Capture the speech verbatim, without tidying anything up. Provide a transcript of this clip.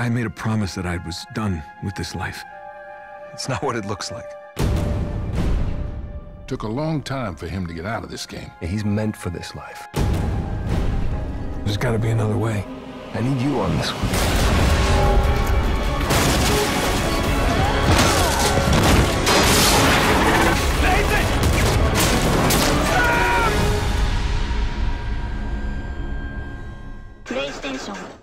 I made a promise that I was done with this life. It's not what it looks like. Took a long time for him to get out of this game. He's meant for this life. There's got to be another way. I need you on this one. Nathan! Ah! PlayStation.